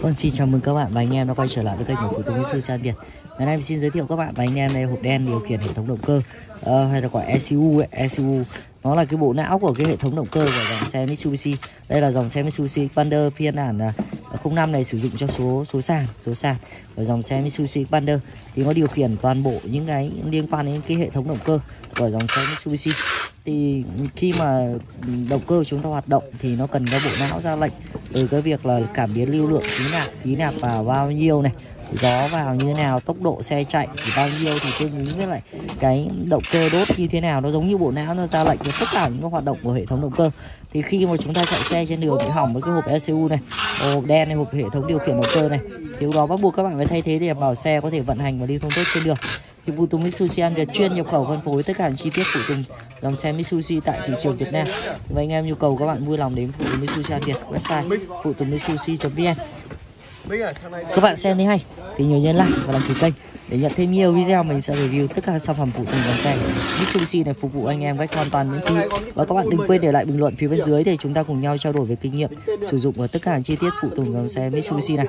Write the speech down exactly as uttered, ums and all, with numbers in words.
Vâng, xin chào mừng các bạn và anh em đã quay trở lại với kênh của Phụ Tùng Mitsubishi An Việt. Ngày nay mình xin giới thiệu các bạn và anh em đây hộp đen điều khiển hệ thống động cơ, uh, hay là gọi e xê u ấy. e xê u nó là cái bộ não của cái hệ thống động cơ của dòng xe Mitsubishi. Đây là dòng xe Mitsubishi Xpander phiên bản không năm này, sử dụng cho số số sàn số sàn của dòng xe Mitsubishi Xpander thì nó điều khiển toàn bộ những cái liên quan đến cái hệ thống động cơ của dòng xe Mitsubishi. Thì khi mà động cơ chúng ta hoạt động thì nó cần có bộ não ra lệnh từ cái việc là cảm biến lưu lượng, khí nạp khí nạp vào bao nhiêu này, gió vào như thế nào, tốc độ xe chạy thì bao nhiêu thì tương ứng với lại cái động cơ đốt như thế nào. Nó giống như bộ não nó ra lệnh cho tất cả những cái hoạt động của hệ thống động cơ. Thì khi mà chúng ta chạy xe trên đường bị hỏng với cái hộp e xê u này, hộp đen này, hộp hệ thống điều khiển động cơ này, thì đó bắt buộc các bạn phải thay thế để đảm bảo xe có thể vận hành và đi thông tốt trên đường. Thì Phụ Tùng Mitsubishi An Việt chuyên nhập khẩu phân phối tất cả những chi tiết phụ tùng dòng xe Mitsubishi tại thị trường Việt Nam. Và anh em nhu cầu các bạn vui lòng đến Phụ Tùng Mitsubishi An Việt, website Phutungmitsubishi chấm vn. Các bạn xem thấy hay thì nhớ nhấn like và đăng ký kênh để nhận thêm nhiều video mình sẽ review tất cả sản phẩm phụ tùng dòng xe Mitsubishi này, phục vụ anh em cách hoàn toàn miễn phí. Và các bạn đừng quên để lại bình luận phía bên dưới để chúng ta cùng nhau trao đổi về kinh nghiệm sử dụng và tất cả những chi tiết phụ tùng dòng xe Mitsubishi này.